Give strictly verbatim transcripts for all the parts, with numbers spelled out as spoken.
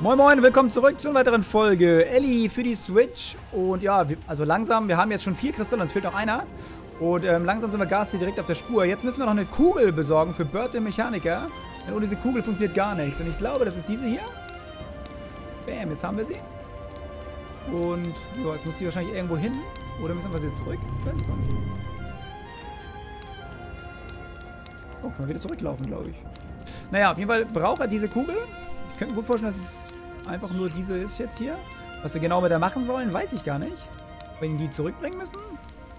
Moin Moin, willkommen zurück zu einer weiteren Folge. Ellie für die Switch. Und ja, wir, also langsam, wir haben jetzt schon vier Kristalle, uns fehlt noch einer. Und ähm, langsam sind wir Gasti direkt auf der Spur. Jetzt müssen wir noch eine Kugel besorgen für Bert, den Mechaniker. Denn ohne diese Kugel funktioniert gar nichts. Und ich glaube, das ist diese hier. Bam, jetzt haben wir sie. Und ja, jetzt muss die wahrscheinlich irgendwo hin. Oder müssen wir sie zurück? Vielleicht kommt. Oh, kann man wieder zurücklaufen, glaube ich. Naja, auf jeden Fall braucht er diese Kugel. Ich könnte mir gut vorstellen, dass es einfach nur diese ist jetzt hier. Was wir genau mit der machen sollen, weiß ich gar nicht. Wenn die zurückbringen müssen.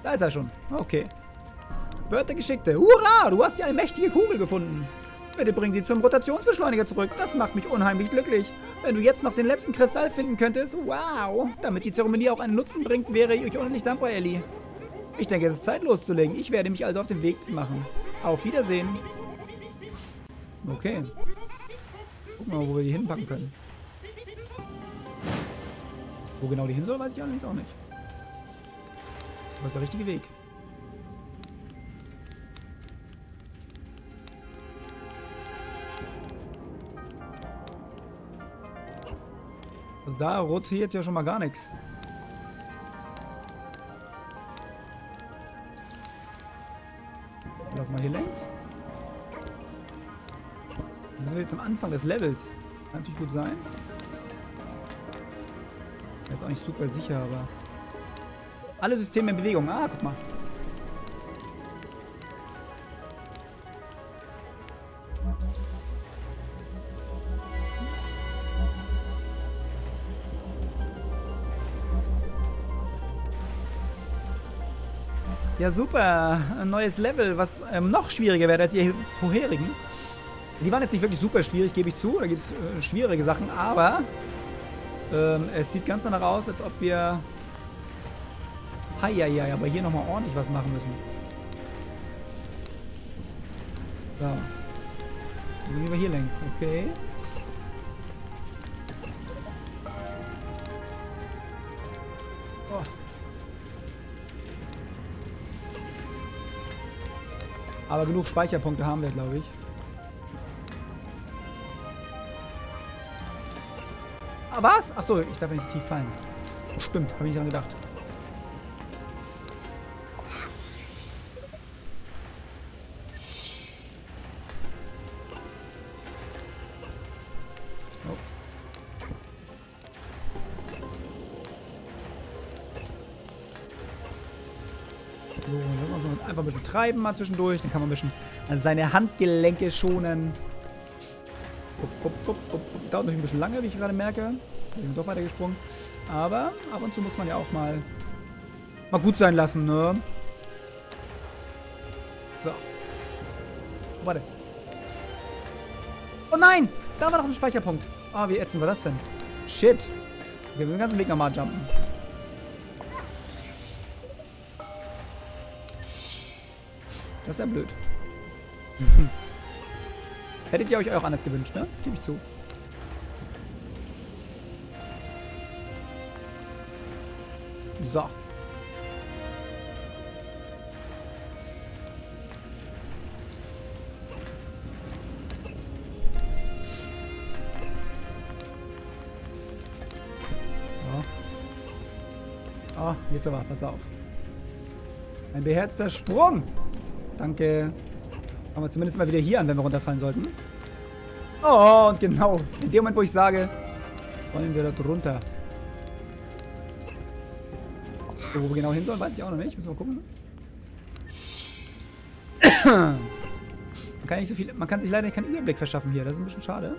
Da ist er schon. Okay. Bert der Geschickte. Hurra, du hast die allmächtige Kugel gefunden. Bitte bring sie zum Rotationsbeschleuniger zurück. Das macht mich unheimlich glücklich. Wenn du jetzt noch den letzten Kristall finden könntest. Wow. Damit die Zeremonie auch einen Nutzen bringt, wäre ich euch unendlich dankbar, Ellie. Ich denke, es ist Zeit loszulegen. Ich werde mich also auf den Weg machen. Auf Wiedersehen. Okay. Gucken wir mal, wo wir die hinpacken können. Wo genau die hin soll, weiß ich allerdings auch nicht. Das ist der richtige Weg. Also da rotiert ja schon mal gar nichts. Lauf mal hier längs. Dann müssen wir zum Anfang des Levels. Kann natürlich gut sein. Jetzt auch nicht super sicher, aber... Alle Systeme in Bewegung. Ah, guck mal. Ja, super. Ein neues Level, was ähm, noch schwieriger wäre als die vorherigen. Die waren jetzt nicht wirklich super schwierig, gebe ich zu. Da gibt es äh, schwierige Sachen, aber ähm, es sieht ganz danach aus, als ob wir... ja, ja, aber hier nochmal ordentlich was machen müssen. So. Dann gehen wir hier längs. Okay. Oh. Aber genug Speicherpunkte haben wir, glaube ich. Ah, was? Achso, ich darf nicht tief fallen. Stimmt, habe ich nicht dran gedacht. Einfach ein bisschen treiben mal zwischendurch, dann kann man ein bisschen seine Handgelenke schonen. Upp, upp, upp, upp. Dauert noch ein bisschen lange, wie ich gerade merke. Ich bin doch weitergesprungen. Aber ab und zu muss man ja auch mal, mal gut sein lassen, ne? So. Warte. Oh nein! Da war noch ein Speicherpunkt. Ah, oh, wie ätzend war das denn? Shit. Okay, wir müssen den ganzen Weg nochmal jumpen. Das ist ja blöd. Hm. Hättet ihr euch auch anders gewünscht, ne? Gebe ich zu. So. Oh, oh jetzt aber, pass auf. Ein beherzter Sprung! Danke. Fangen wir zumindest mal wieder hier an, wenn wir runterfallen sollten. Oh, und genau. In dem Moment, wo ich sage, wollen wir dort runter. So, wo wir genau hin sollen, weiß ich auch noch nicht. Müssen wir mal gucken. Man kann nicht so viel, man kann sich leider keinen Überblick verschaffen hier. Das ist ein bisschen schade.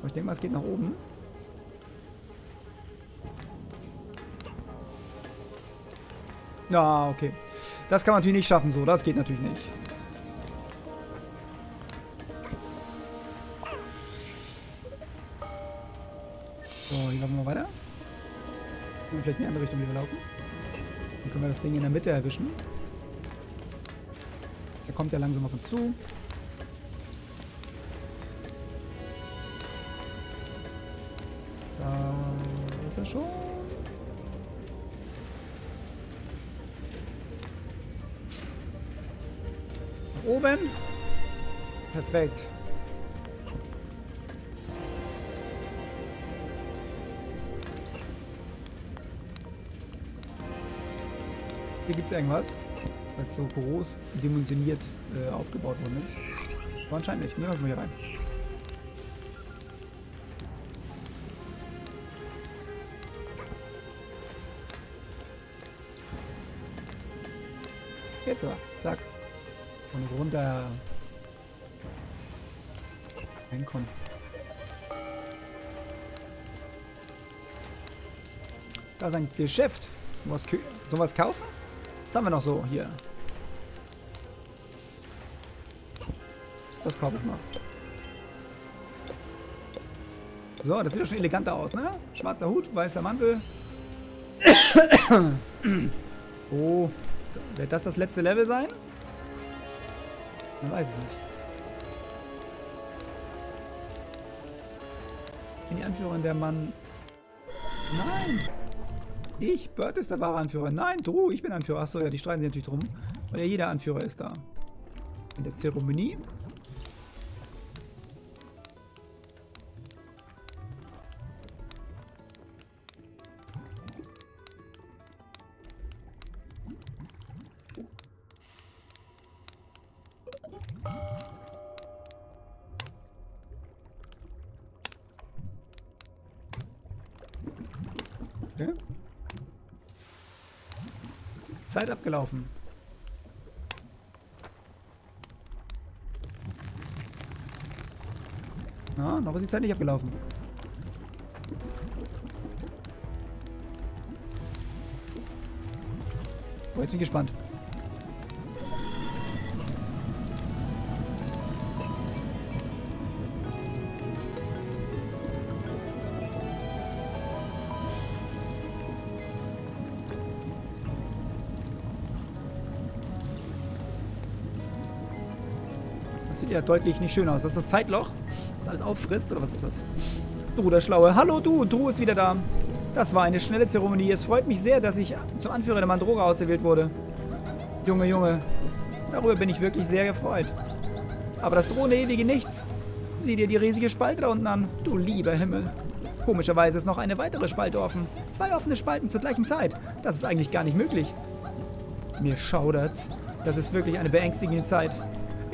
Aber ich denke mal, es geht nach oben. Ja, okay. Das kann man natürlich nicht schaffen, so. Das geht natürlich nicht. So, hier laufen wir weiter. Und vielleicht in die andere Richtung, wie wir laufen. Dann können wir das Ding in der Mitte erwischen. Der kommt ja langsam auf uns zu. Da ist er schon. Oben. Perfekt. Hier gibt es irgendwas, weil es so groß dimensioniert äh, aufgebaut worden ist. Aber anscheinend nicht. Nehmen wir mal hier rein. Jetzt aber. Zack. Und runter. Reinkommen. Da ist ein Geschäft. Sowas was kaufen? Was haben wir noch so hier? Das kaufe ich mal. So, das sieht doch schon eleganter aus, ne? Schwarzer Hut, weißer Mantel. Oh. Wird das das letzte Level sein? Man weiß es nicht. Bin die Anführerin der Mann... Nein! Ich, Bert ist der wahre Anführer. Nein, du, ich bin Anführer. Achso, ja, die streiten sich natürlich drum. Weil ja jeder Anführer ist da. In der Zeremonie. Okay. Zeit abgelaufen. Na, noch ist die Zeit nicht abgelaufen. Oh, jetzt bin ich gespannt. Ja, deutlich nicht schön aus. Das ist das Zeitloch, das alles auffrisst, oder was ist das? Du, der Schlaue. Hallo, du. Du ist wieder da. Das war eine schnelle Zeremonie. Es freut mich sehr, dass ich zum Anführer der Mandroga ausgewählt wurde. Junge, Junge. Darüber bin ich wirklich sehr gefreut. Aber das drohende ewige Nichts. Sieh dir die riesige Spalte da unten an. Du lieber Himmel. Komischerweise ist noch eine weitere Spalte offen. Zwei offene Spalten zur gleichen Zeit. Das ist eigentlich gar nicht möglich. Mir schaudert's. Das ist wirklich eine beängstigende Zeit.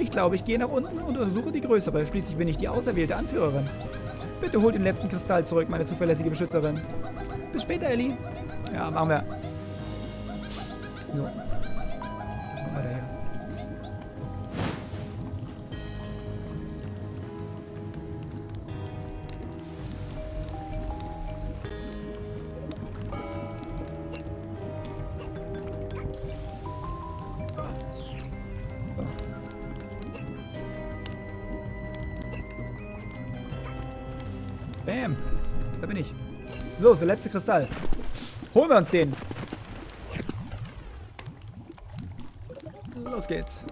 Ich glaube, ich gehe nach unten und untersuche die größere. Schließlich bin ich die auserwählte Anführerin. Bitte holt den letzten Kristall zurück, meine zuverlässige Beschützerin. Bis später, Ellie. Ja, machen wir. So. Machen wir da her. Bam. Da bin ich. So, ist der letzte Kristall. Holen wir uns den. Los geht's.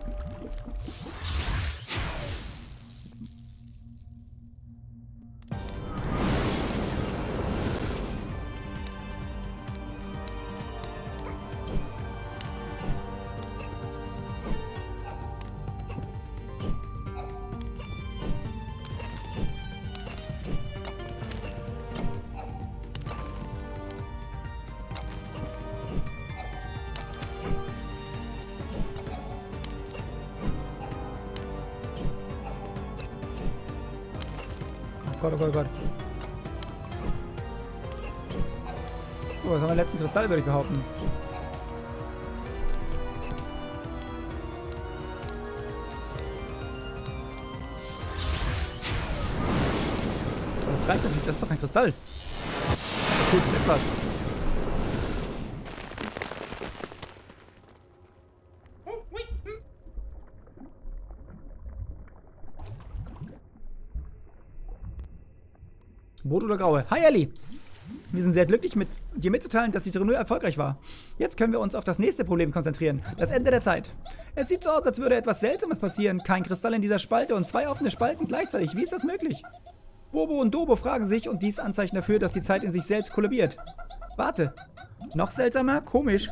Oh Gott, oh Gott, oh Gott. Oh, was haben wir den letzten Kristall, würde ich behaupten. Das reicht doch nicht, das ist doch kein Kristall. Das tut etwas. Rot oder Graue? Hi, Ellie! Wir sind sehr glücklich, mit dir mitzuteilen, dass die Zeremonie erfolgreich war. Jetzt können wir uns auf das nächste Problem konzentrieren. Das Ende der Zeit. Es sieht so aus, als würde etwas Seltsames passieren. Kein Kristall in dieser Spalte und zwei offene Spalten gleichzeitig. Wie ist das möglich? Bobo und Dobo fragen sich und dies Anzeichen dafür, dass die Zeit in sich selbst kollabiert. Warte. Noch seltsamer? Komisch.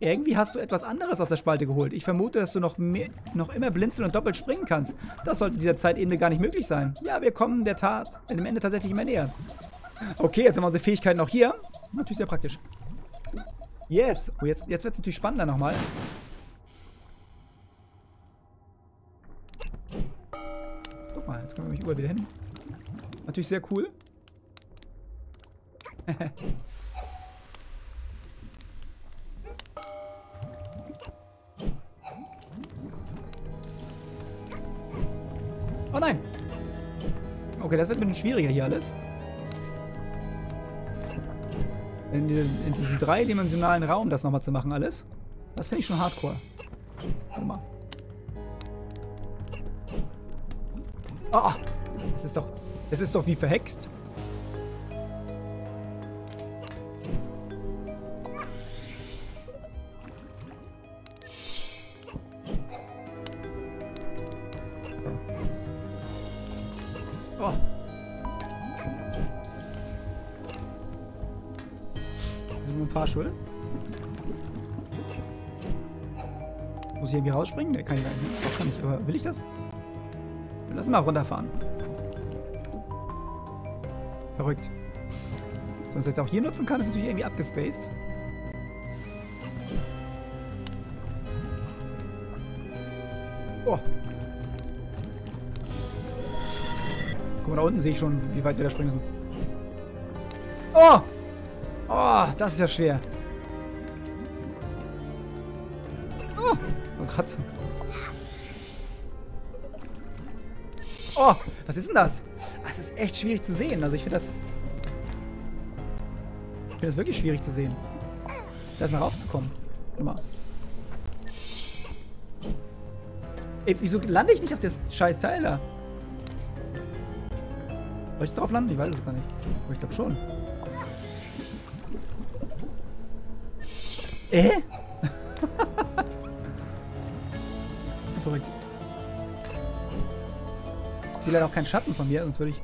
Irgendwie hast du etwas anderes aus der Spalte geholt. Ich vermute, dass du noch, mehr, noch immer blinzeln und doppelt springen kannst. Das sollte dieser Zeitebene gar nicht möglich sein. Ja, wir kommen der Tat dem Ende tatsächlich immer näher. Okay, jetzt haben wir unsere Fähigkeiten auch hier. Natürlich sehr praktisch. Yes! Oh, jetzt, jetzt wird es natürlich spannender nochmal. Guck mal, jetzt können wir nämlich überall wieder hin. Natürlich sehr cool. Oh nein! Okay, das wird ein bisschen schwieriger hier alles. In, in diesem dreidimensionalen Raum das nochmal zu machen alles. Das finde ich schon hardcore. Guck mal. Oh! Das ist doch, das ist doch wie verhext. Fahrstuhl. Muss ich irgendwie rausspringen? Ne, kann ich eigentlich nicht. Doch, kann ich, aber will ich das? Dann lass mal runterfahren. Verrückt. Dass man es jetzt auch hier nutzen kann, ist natürlich irgendwie abgespaced. Oh. Guck mal, da unten sehe ich schon, wie weit wir da springen müssen. Oh! Oh, das ist ja schwer. Oh, oh Katze. Oh, was ist denn das? Das ist echt schwierig zu sehen. Also ich finde das... Ich finde das wirklich schwierig zu sehen. Da erstmal raufzukommen. Immer. Ey, wieso lande ich nicht auf das scheiß Teil da? Soll ich drauf landen? Ich weiß es gar nicht. Aber ich glaube schon. Äh? Das ist ja verrückt. Ich sehe leider auch keinen Schatten von mir, sonst würde ich...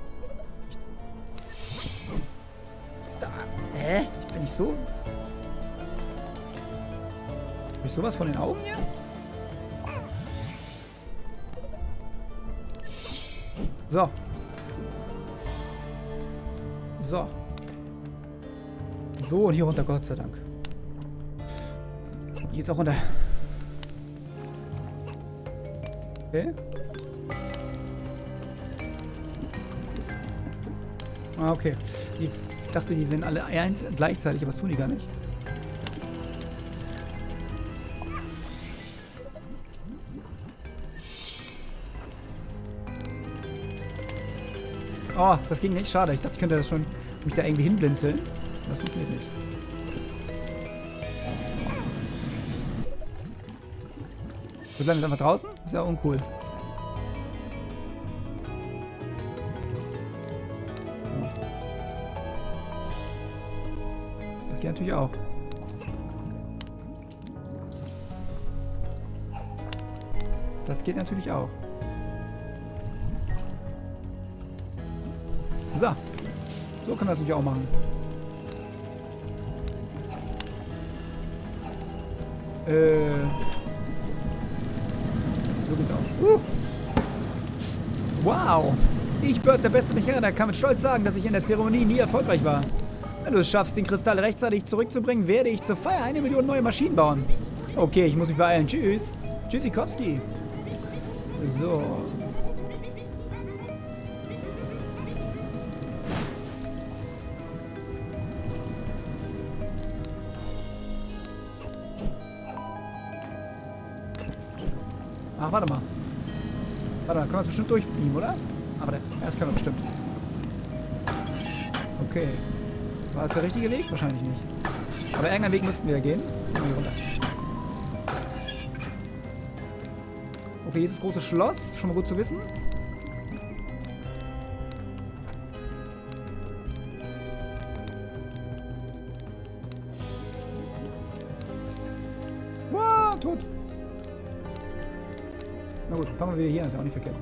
Da. Hä? Ich bin nicht so... Habe ich sowas von den Augen hier? So. So. So, und hier runter, Gott sei Dank. Geht's auch runter. Okay. Ah, okay. Ich dachte, die werden alle eins gleichzeitig, aber das tun die gar nicht. Oh, das ging nicht. Schade. Ich dachte, ich könnte das schon mich da irgendwie hinblinzeln. Das funktioniert nicht. Wir bleiben jetzt einfach draußen? Ist ja uncool. Das geht natürlich auch. Das geht natürlich auch. So. So können wir es natürlich auch machen. Äh... So geht's auch. Uh. Wow! Ich, Bert, der beste Mechaniker, kann mit Stolz sagen, dass ich in der Zeremonie nie erfolgreich war. Wenn du es schaffst, den Kristall rechtzeitig zurückzubringen, werde ich zur Feier eine Million neue Maschinen bauen. Okay, ich muss mich beeilen. Tschüss. Tschüssi, Kowski. So. Ach, warte mal. Warte, können wir uns bestimmt durchbeamen, oder? Aber das können wir bestimmt. Okay. War es der richtige Weg? Wahrscheinlich nicht. Aber irgendeinen Weg müssten wir ja gehen. Hier runter. Okay, dieses große Schloss. Schon mal gut zu wissen. Wow, tot. Na gut, fangen wir wieder hier an, ist ja auch nicht verkehrt.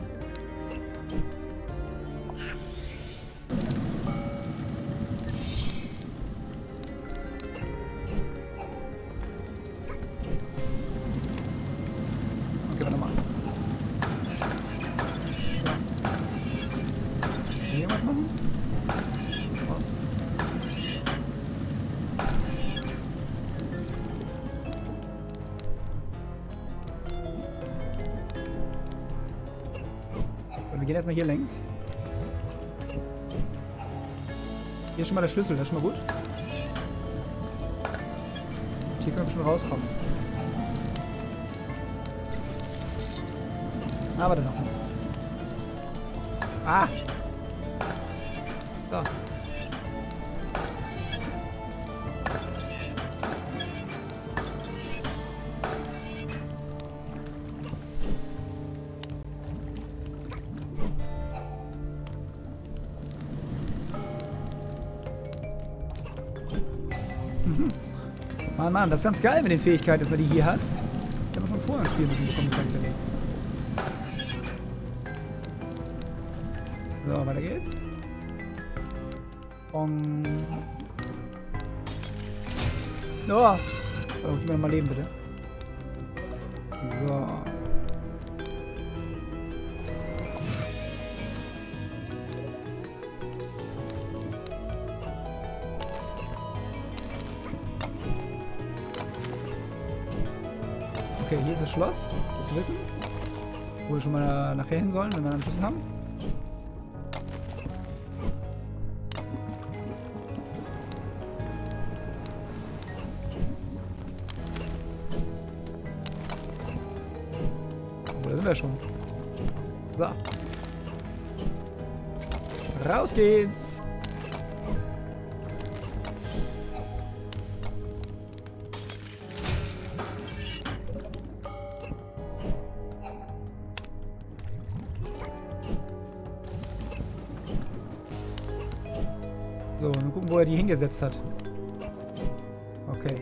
gehen erstmal hier längs. Hier ist schon mal der Schlüssel, das ist schon mal gut. Und hier können wir bestimmt rauskommen. Ah, warte noch. Ah! So. Mann, Mann, das ist ganz geil mit den Fähigkeiten, dass man die hier hat. Ich habe schon vorher ein Spiel ein bisschen bekommen können. So, weiter geht's. Bong. Oh! Oh, gib mir nochmal Leben, bitte. So. Okay, hier ist das Schloss. Gut zu wissen. Wo wir schon mal nachher hin sollen, wenn wir einen Schlüssel haben. Oh, da sind wir schon. So. Raus geht's! So, mal gucken, wo er die hingesetzt hat. Okay.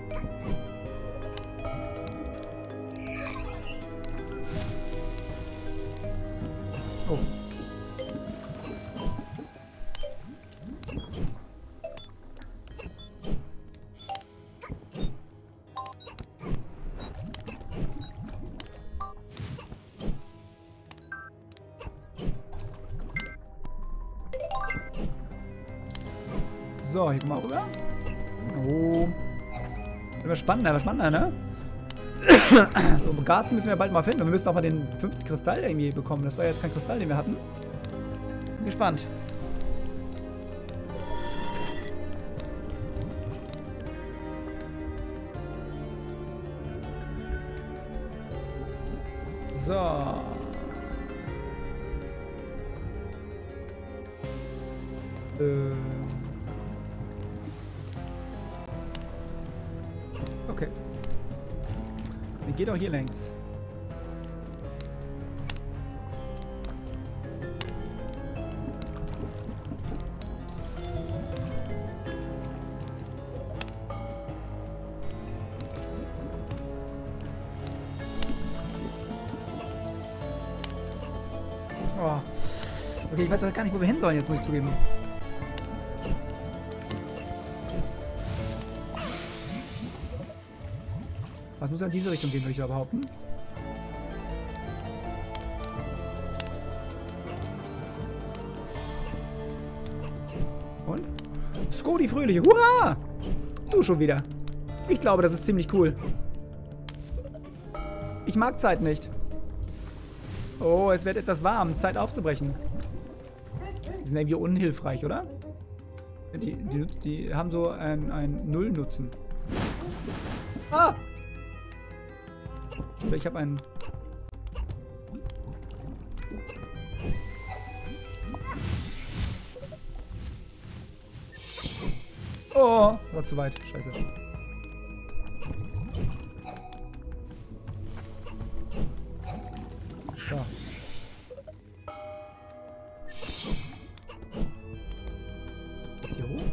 Oh. So, hier mal rüber. Oh. Immer spannender, immer spannender, ne? So, Gasti müssen wir bald mal finden. Und wir müssen auch mal den fünften Kristall irgendwie bekommen. Das war jetzt kein Kristall, den wir hatten. Bin gespannt. So. Äh. Okay. Dann geht auch hier längs. Oh. Okay, ich weiß doch gar nicht, wo wir hin sollen, jetzt muss ich zugeben. Das muss ja in diese Richtung gehen, würde ich behaupten. Und? Sko, die Fröhliche. Hurra! Du schon wieder. Ich glaube, das ist ziemlich cool. Ich mag Zeit nicht. Oh, es wird etwas warm. Zeit aufzubrechen. Die sind irgendwie unhilfreich, oder? Die, die, die haben so einen Null-Nutzen. Ah! Ich habe einen. Oh, war zu weit. Scheiße. So. Hier hoch.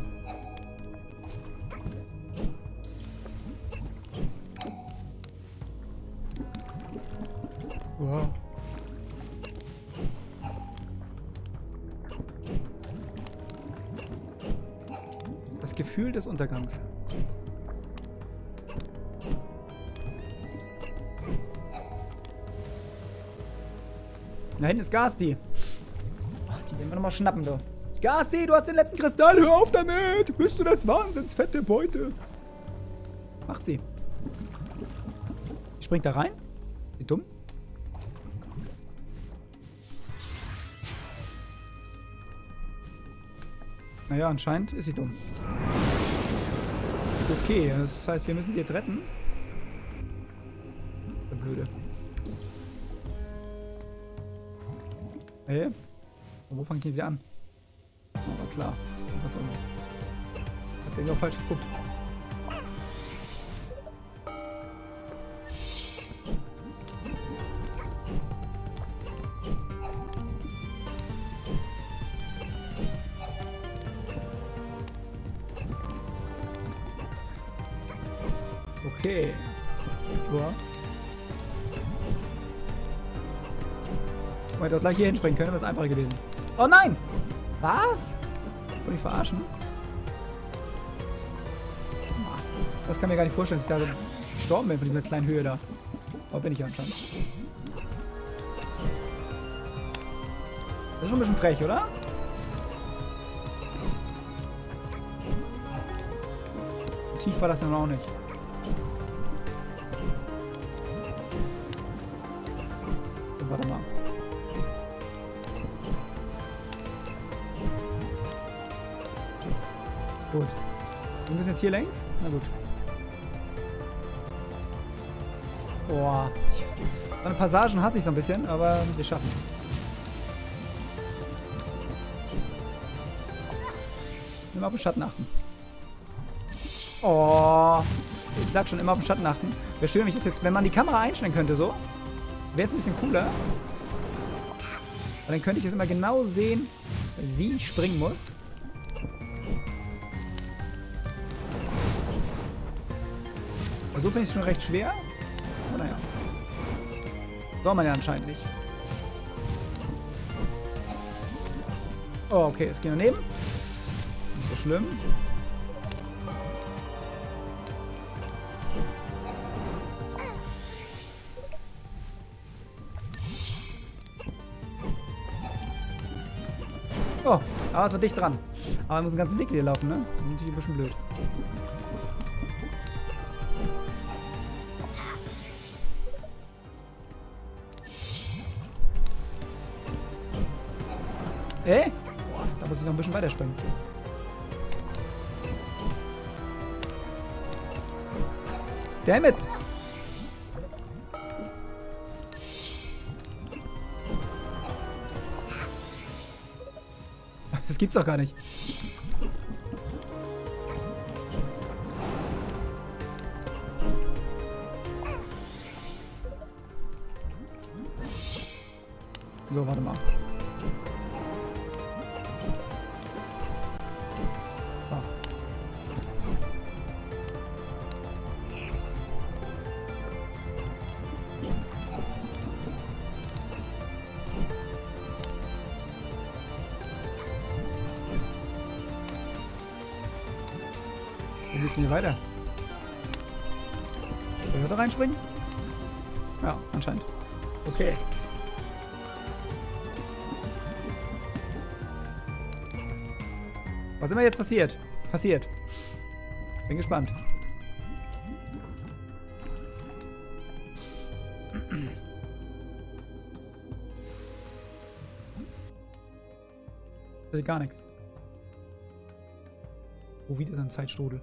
Wow. Das Gefühl des Untergangs. Da hinten ist Gasti. Ach, die werden wir nochmal schnappen, du. Gasti, du hast den letzten Kristall. Hör auf damit. Bist du das Wahnsinns fette Beute? Macht sie. Die springt da rein. Wie dumm. Naja, anscheinend ist sie dumm. Okay, das heißt, wir müssen sie jetzt retten. Der Blöde. Hey, wo fange ich denn wieder an? Aber klar. Ich hab den auch falsch geguckt. Okay. Boah. Wenn wir doch gleich hier hinspringen können, wäre es einfacher gewesen. Oh nein! Was? Wollte ich verarschen? Das kann ich mir gar nicht vorstellen, dass ich da so gestorben bin von dieser kleinen Höhe da. Aber bin ich anscheinend. Das ist schon ein bisschen frech, oder? Tief war das dann auch nicht. Warte mal. Gut. Wir müssen jetzt hier längs? Na gut. Boah. Meine Passagen hasse ich so ein bisschen, aber wir schaffen es. Immer auf den Schatten achten. Oh. Ich sag schon, immer auf den Schatten achten. Wäre schön, wenn ich das jetzt, wenn man die Kamera einstellen könnte, so. Wäre es ein bisschen cooler. Weil dann könnte ich jetzt immer genau sehen, wie ich springen muss. Aber so finde ich es schon recht schwer. Aber naja. Soll man ja anscheinend nicht. Oh, okay, jetzt gehen wir daneben. Nicht so schlimm. Oh, aber es war dicht dran. Aber man muss den ganzen Weg wieder laufen, ne? Das ist natürlich ein bisschen blöd. Äh? Da muss ich noch ein bisschen weiter springen. Damn it! Das gibt's doch gar nicht. So, warte mal. Ah. Wir müssen hier weiter. Können wir da reinspringen? Ja, anscheinend. Okay. Was immer jetzt passiert? Passiert. Bin gespannt. Passiert gar nichts. Oh, wieder so ein Zeitstrudel.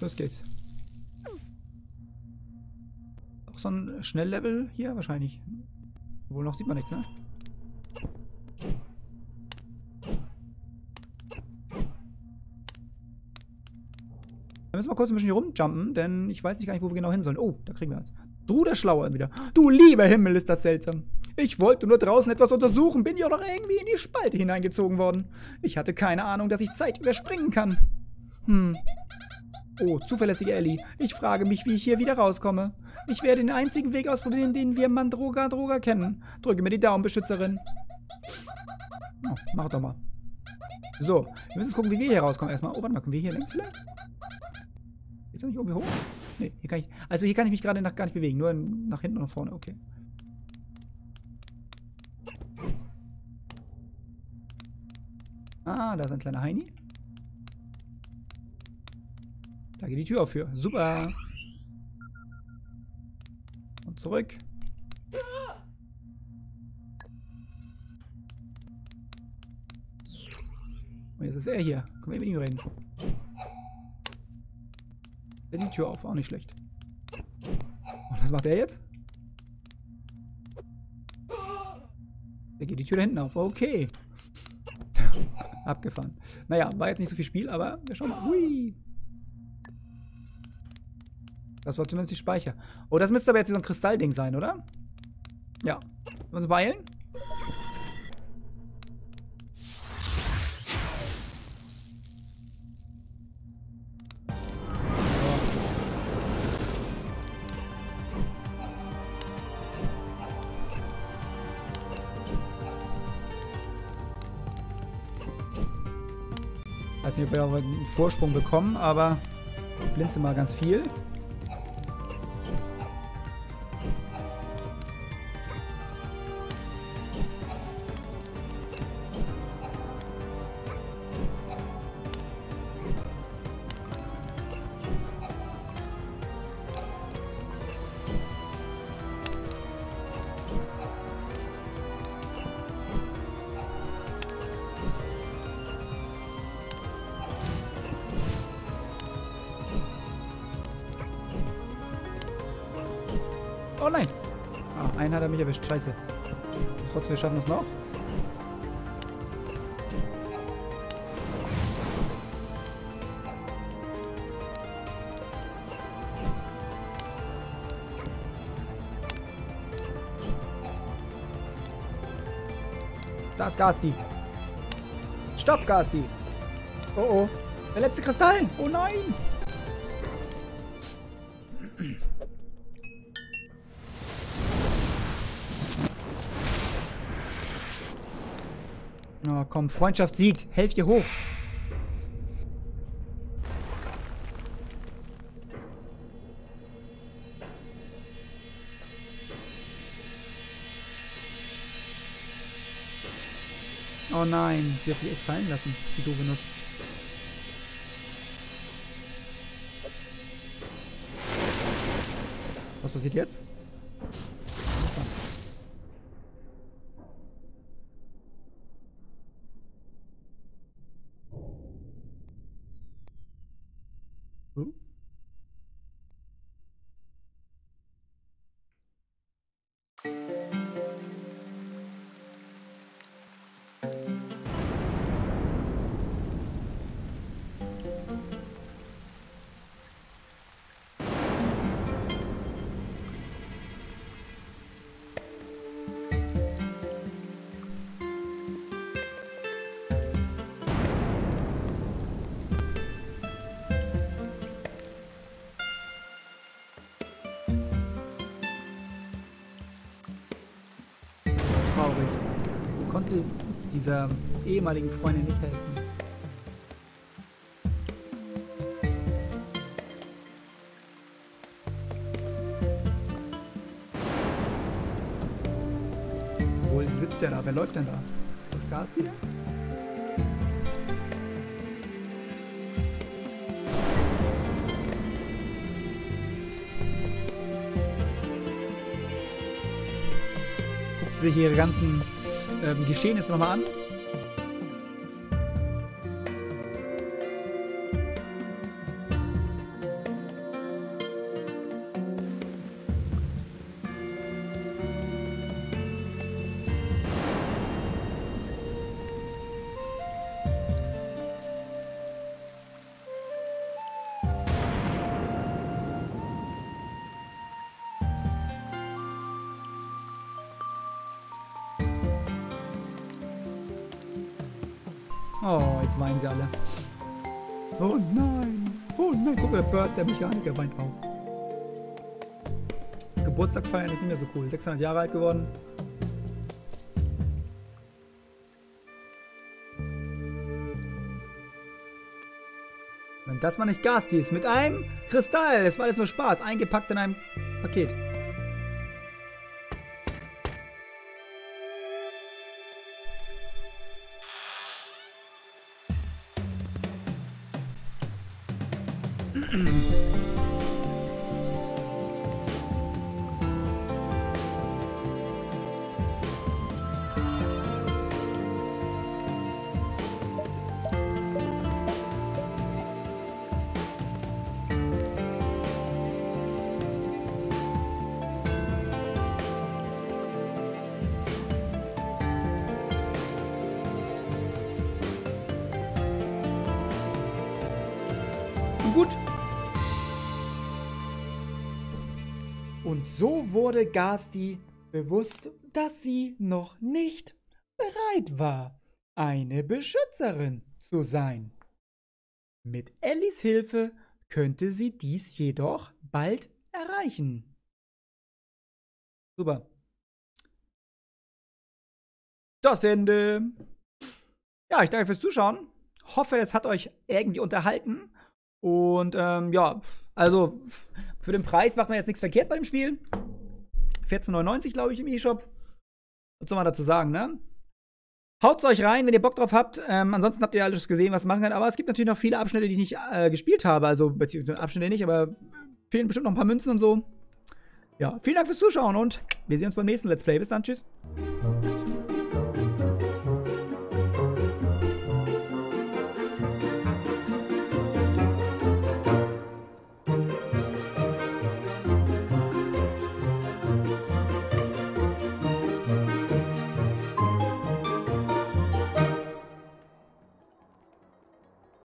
Los geht's. So ein Schnelllevel hier wahrscheinlich. Obwohl noch sieht man nichts, ne? Dann müssen wir kurz ein bisschen hier rumjumpen, denn ich weiß nicht gar nicht, wo wir genau hin sollen. Oh, da kriegen wir eins. Du, der Schlaue wieder. Du lieber Himmel, ist das seltsam. Ich wollte nur draußen etwas untersuchen, bin ja doch irgendwie in die Spalte hineingezogen worden. Ich hatte keine Ahnung, dass ich Zeit überspringen kann. Hm. Oh, zuverlässige Ellie. Ich frage mich, wie ich hier wieder rauskomme. Ich werde den einzigen Weg ausprobieren, den wir Mandroga Droga kennen. Drücke mir die Daumen, Beschützerin. Oh, mach doch mal. So, wir müssen gucken, wie wir hier rauskommen erstmal. Oh, warte mal, können wir hier links vielleicht? Ist er nicht oben hier hoch? Nee, hier kann ich... Also hier kann ich mich gerade nach, gar nicht bewegen. Nur nach hinten und nach vorne, okay. Ah, da ist ein kleiner Heini. Da geht die Tür auf für. Super. Zurück. Und jetzt ist er hier. Können wir mit ihm reden? Der die Tür auf, auch nicht schlecht. Und was macht er jetzt? Der geht die Tür da hinten auf. Okay. Abgefahren. Naja, war jetzt nicht so viel Spiel, aber wir schauen mal. Hui. Das war zumindest die Speicher. Oh, das müsste aber jetzt so ein Kristallding sein, oder? Ja. Wollen wir uns beeilen? Ich weiß nicht, ob wir auch einen Vorsprung bekommen, aber ich blinze mal ganz viel. Oh nein! Ah, einen hat er mich erwischt. Scheiße. Trotzdem, wir schaffen es noch. Das Gasti. Stopp, Gasti. Oh oh. Der letzte Kristall. Oh nein! Oh, komm, Freundschaft siegt. Helft ihr hoch. Oh nein, sie hat mich echt fallen lassen, die doofe Nuss. Was passiert jetzt? Traurig. Ich konnte dieser ehemaligen Freundin nicht helfen. Obwohl, sie sitzt ja da. Wer läuft denn da? Das Gas hier? Sich ihre ganzen ähm, Geschehnisse nochmal an. Oh, jetzt weinen sie alle. Oh nein. Oh nein, guck mal, der Bert, der Mechaniker, weint auch. Geburtstag feiern ist nicht mehr so cool. sechshundert Jahre alt geworden. Und dass man nicht Gasti ist. Mit einem Kristall. Das war alles nur Spaß. Eingepackt in einem Paket. schon gut. Und so wurde Gasti bewusst, dass sie noch nicht bereit war, eine Beschützerin zu sein. Mit Ellis Hilfe könnte sie dies jedoch bald erreichen. Super. Das Ende. Ja, ich danke fürs Zuschauen. Hoffe, es hat euch irgendwie unterhalten. Und ähm, ja, also für den Preis macht man jetzt nichts verkehrt bei dem Spiel. vierzehn neunundneunzig, glaube ich, im E-Shop. Was soll man dazu sagen, ne? Haut's euch rein, wenn ihr Bock drauf habt. Ähm, ansonsten habt ihr alles gesehen, was machen kann. Aber es gibt natürlich noch viele Abschnitte, die ich nicht äh, gespielt habe. Also, beziehungsweise Abschnitte nicht, aber fehlen bestimmt noch ein paar Münzen und so. Ja, vielen Dank fürs Zuschauen und wir sehen uns beim nächsten Let's Play. Bis dann, tschüss.